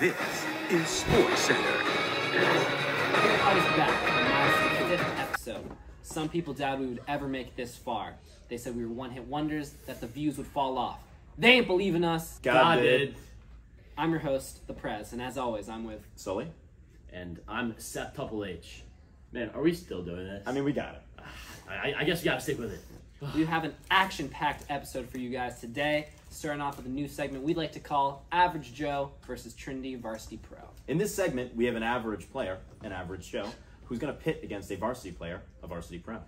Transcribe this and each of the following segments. This is Sports Center. I was back from my 5th episode. Some people doubted we would ever make this far. They said we were one-hit wonders, that the views would fall off. They ain't believe in us. God did. I'm your host, The Prez, and as always, I'm with Sully. And I'm Seth Tuple H. Man, are we still doing this? I mean, we got it. I guess we gotta stick with it. We have an action-packed episode for you guys today, starting off with a new segment we'd like to call Average Joe versus Trinity Varsity Pro. In this segment, we have an average player, an average Joe, who's going to pit against a varsity player, a varsity pro.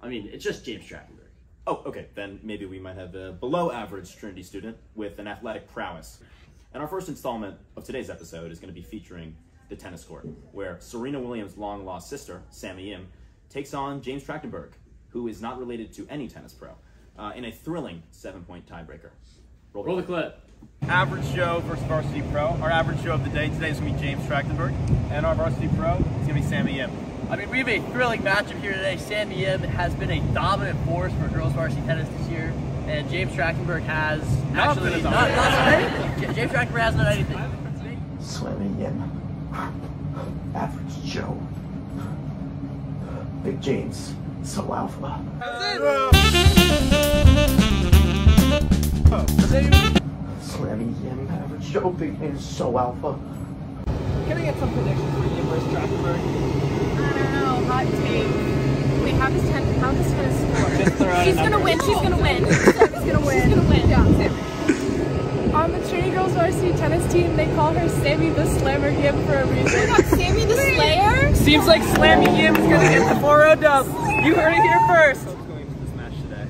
I mean, it's just James Trachtenberg. Oh, okay, then maybe we might have a below-average Trinity student with an athletic prowess. And our first installment of today's episode is going to be featuring the tennis court, where Serena Williams' long-lost sister, Sammy Yim, takes on James Trachtenberg, who is not related to any tennis pro, in a thrilling 7-point tiebreaker. Roll the clip. Average Joe versus Varsity Pro. Our average Joe of the day today is going to be James Trachtenberg, and our Varsity Pro is going to be Sammy Yim. I mean, we have a thrilling matchup here today. Sammy Yim has been a dominant force for girls varsity tennis this year, and James Trachtenberg has actually not anything. James Trachtenberg has not anything. Sammy Yim, Average Joe, Big James. So alpha. Sammy Yim, Average Joe, Big James, so alpha. Can I get some predictions for Yim versus Trachtenberg? I don't know, hot take. Wait, how does tennis score? She's gonna win. She's gonna win. Yeah. On the Trinity Girls Varsity Tennis team, they call her Sammy the Slammer Yim for a reason. Oh my God, Sammy the Slayer? Seems like Slammy Yim is gonna get the 4-0 dub. You heard it here first. What's going into this match today?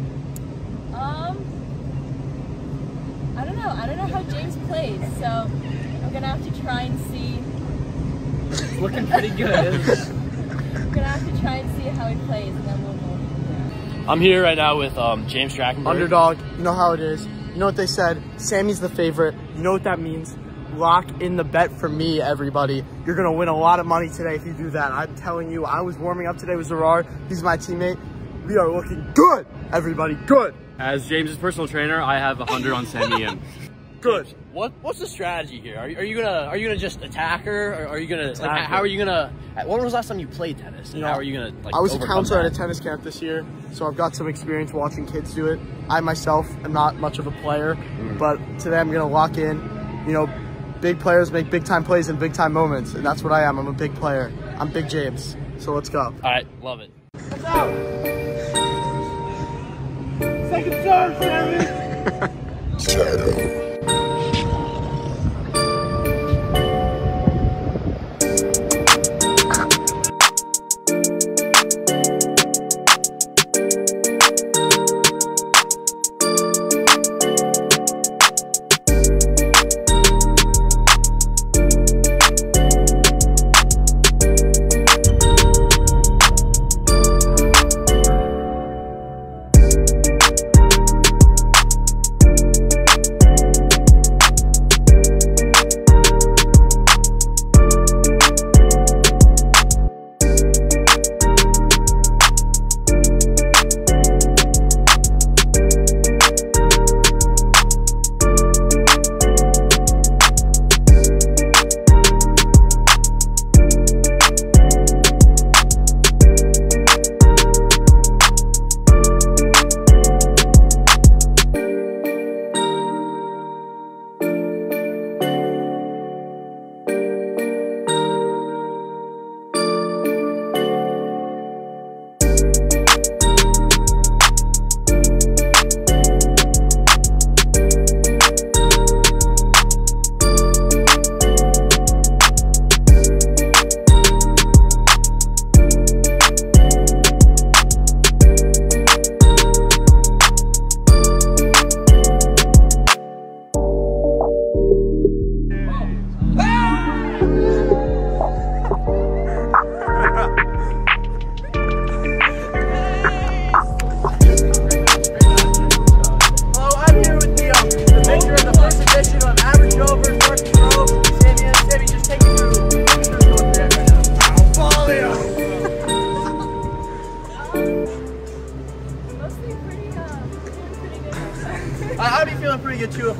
I don't know how James plays, so I'm gonna have to try and see. It's looking pretty good. I'm gonna have to try and see how he plays, and then we'll go. I'm here right now with James Trachtenberg. Underdog, you know how it is. You know what they said? Sammy's the favorite. You know what that means? Lock in the bet for me, everybody. You're gonna win a lot of money today if you do that. I'm telling you, I was warming up today with Zarrar. He's my teammate. We are looking good, everybody. Good. As James's personal trainer, I have 100 on Sammy Yim. Good. James, what's the strategy here? Are you gonna just attack her? Or are you gonna attack like, how are you gonna? When was the last time you played tennis? You know, how are you gonna? Like, I was a counselor at a tennis camp this year, so I've got some experience watching kids do it. I myself am not much of a player, but today I'm gonna lock in. You know. Big players make big-time plays in big-time moments, and that's what I am. I'm a big player. I'm Big James, so let's go. All right, love it. Let's go! Second serve, Sammy!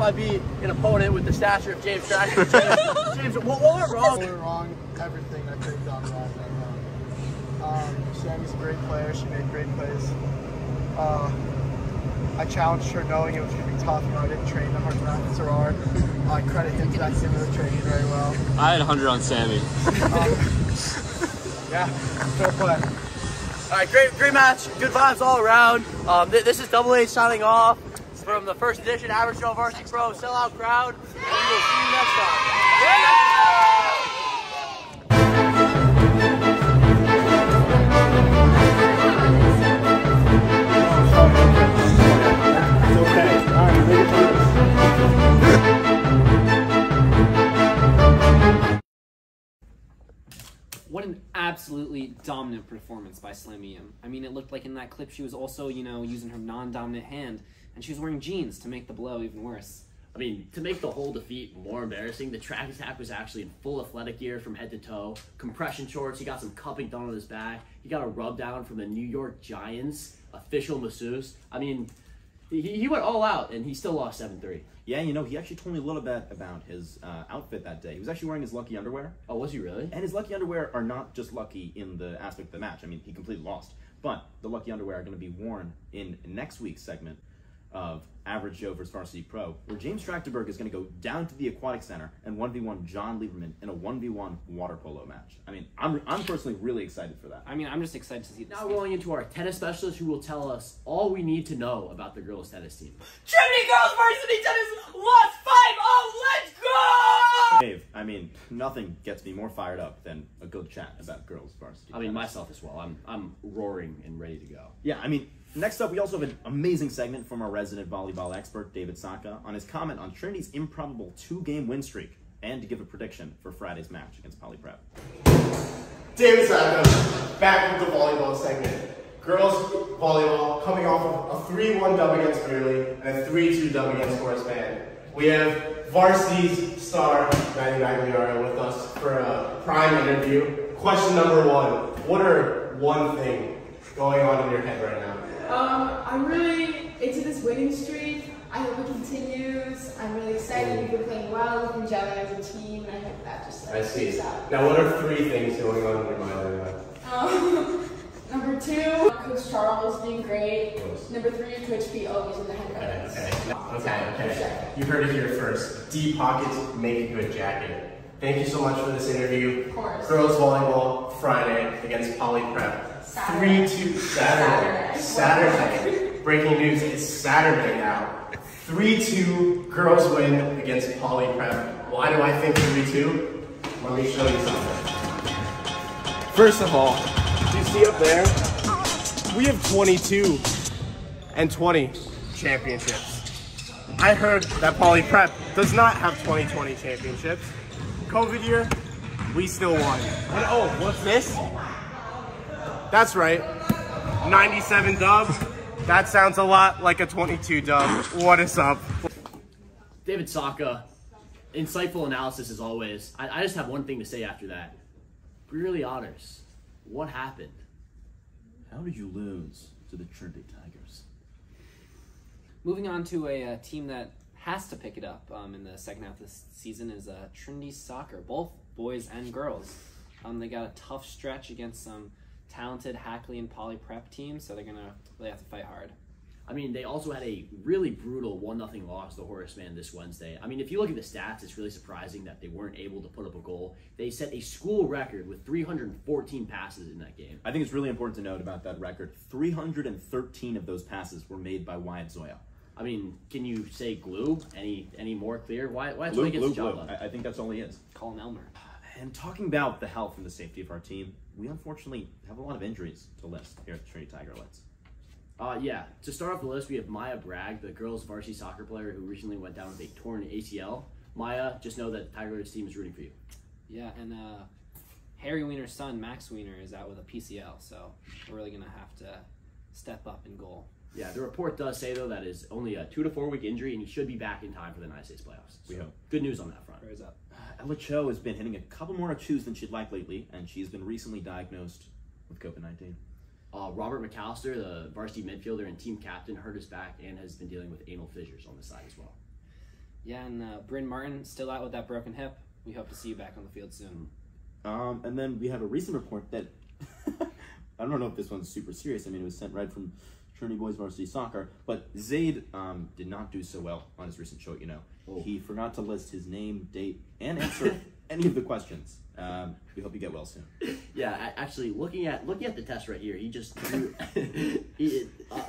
I beat an opponent with the stature of James Trachtenberg. James, what went wrong? What went wrong? Everything that could have gone wrong went wrong. Sammy's a great player. She made great plays. I challenged her knowing it was going to be tough. You know, I didn't train the 100 round with Zarrar. I credit him for that similar training very well. I had 100 on Sammy. Yeah, fair play. All right, great match. Good vibes all around. This is Double H signing off from the first edition Average Joe Varsity Pro Sellout Crowd. And we will see you next time. What an absolutely dominant performance by Sammy Yim. I mean, it looked like in that clip she was also, you know, using her non-dominant hand, and she was wearing jeans to make the blow even worse. I mean, to make the whole defeat more embarrassing, the track attack was actually in full athletic gear from head to toe, compression shorts, he got some cupping done on his back, he got a rub down from the New York Giants official masseuse. I mean, he went all out, and he still lost 7-3. Yeah, you know, he actually told me a little bit about his outfit that day. He was actually wearing his lucky underwear. Oh, was he really? And his lucky underwear are not just lucky in the aspect of the match. I mean, he completely lost. But the lucky underwear are going to be worn in next week's segment of Average Joe vs. Varsity Pro, where James Trachtenberg is going to go down to the Aquatic Center and 1v1 John Lieberman in a 1v1 water polo match. I mean, I'm personally really excited for that. I mean, I'm just excited to see this. Now rolling into our tennis specialist who will tell us all we need to know about the girls' tennis team. Trinity Girls Varsity Tennis lost 5-0, let's go! Dave, I mean, nothing gets me more fired up than a good chat about girls' varsity tennis. I mean, myself as well. I'm roaring and ready to go. Yeah, I mean, next up, we also have an amazing segment from our resident volleyball expert, David Saka, on his comment on Trinity's improbable 2-game win streak and to give a prediction for Friday's match against Poly Prep. David Saka, back with the volleyball segment. Girls volleyball coming off of a 3-1 dub against Brearley and a 3-2 dub against Horace Mann. We have varsity's star, 99 Liora, with us for a prime interview. Question number one, what are one thing going on in your head right now? I'm really into this winning streak. I hope it continues. I'm really excited. We've been playing well, looking together as a team, and I hope that just like, I see. Out. Now, what are three things going on in your mind right now? Number two, Coach Charles being great. Close. Number three, Coach PO using the headphones. Okay. You heard it here first. Deep pockets make a good jacket. Thank you so much for this interview. Of course. Girls volleyball Friday against Poly Prep. Saturday. 3-2 Saturday. Breaking news, it's Saturday now. 3-2 girls win against Poly Prep. Why do I think 3-2? Let me show you something. First of all, do you see up there? We have 22 and 20 championships. I heard that Poly Prep does not have 2020 championships. COVID year, we still won. And oh, what's this? That's right, 97 dub. That sounds a lot like a 22 dub. What is up? David Saka, insightful analysis as always. I just have one thing to say after that. Brearley Otters, what happened? How did you lose to the Trinity Tigers? Moving on to a team that has to pick it up in the second half of this season is Trinity Soccer, both boys and girls. They got a tough stretch against some talented Hackley and Poly Prep teams, so they're going to really have to fight hard. I mean, they also had a really brutal 1-0 loss to Horace Mann this Wednesday. I mean, if you look at the stats, it's really surprising that they weren't able to put up a goal. They set a school record with 314 passes in that game. I think it's really important to note about that record. 313 of those passes were made by Wyatt Zoya. I mean, can you say glue any more clear? Why glue, it's glue, glue. I think that's all he is. Colin Elmer. And talking about the health and the safety of our team, we unfortunately have a lot of injuries to list here at the Trinity Tiger Lights. Yeah, to start off the list, we have Maya Bragg, the girls varsity soccer player who recently went down with a torn ACL. Maya, just know that the Tiger Lights team is rooting for you. Yeah, and Harry Wiener's son, Max Wiener, is out with a PCL, so we're really going to have to step up in goal. Yeah, the report does say, though, that is only a 2- to 4-week injury, and he should be back in time for the United States playoffs. So, yeah. Good news on that front. Ella Cho has been hitting a couple more chews than she'd like lately, and she's been recently diagnosed with COVID-19. Robert McAllister, the varsity midfielder and team captain, hurt his back and has been dealing with anal fissures on the side as well. Yeah, and Bryn Martin still out with that broken hip. We hope to see you back on the field soon. And then we have a recent report that I don't know if this one's super serious. I mean, it was sent right from Trinity Boys Varsity Soccer, but Zayd did not do so well on his recent show. You know, he forgot to list his name, date, and answer any of the questions. We hope you get well soon. Yeah, actually, looking at the test right here, he just drew.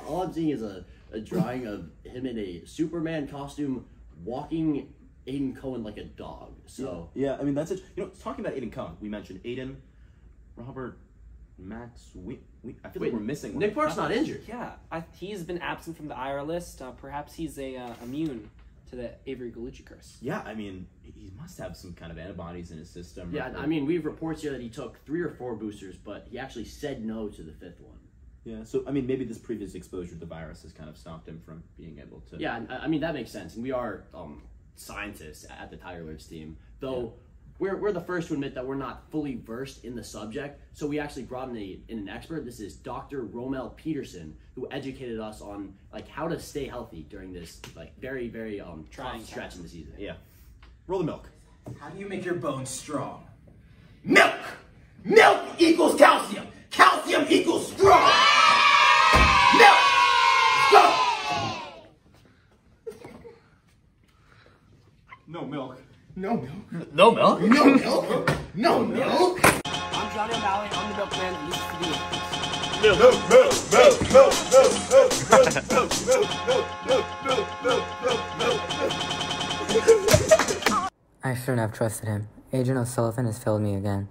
All I'm seeing is a drawing of him in a Superman costume walking Aiden Cohen like a dog. So yeah, I mean that's it. You know, talking about Aiden Cohen, we mentioned Aiden, Robert. Max, I feel like we're missing one. Nick Parks not injured. Yeah, he's been absent from the IR list. Perhaps he's immune to the Avery Gallucci curse. Yeah, I mean, he must have some kind of antibodies in his system. Yeah, I mean, we have reports here that he took 3 or 4 boosters, but he actually said no to the 5th one. Yeah, so, I mean, maybe this previous exposure to the virus has kind of stopped him from being able to... Yeah, I mean, that makes sense. And we are scientists at the Tiger Lynx team, though... Yeah. We're the first to admit that we're not fully versed in the subject, so we actually brought in an expert. This is Dr. Romel Peterson, who educated us on like how to stay healthy during this like very, very trying stretch in the season. Yeah. Roll the milk. How do you make your bones strong? Milk! Milk equals calcium! Calcium equals strong! Milk! Go! No milk. No milk. No milk? No milk. No milk. I'm Johnny O'Malley. I'm the milk man that used to be milk. Milk, milk, milk, milk, milk, milk, milk, milk, milk, milk. I shouldn't have trusted him. Agent O'Sullivan has failed me again.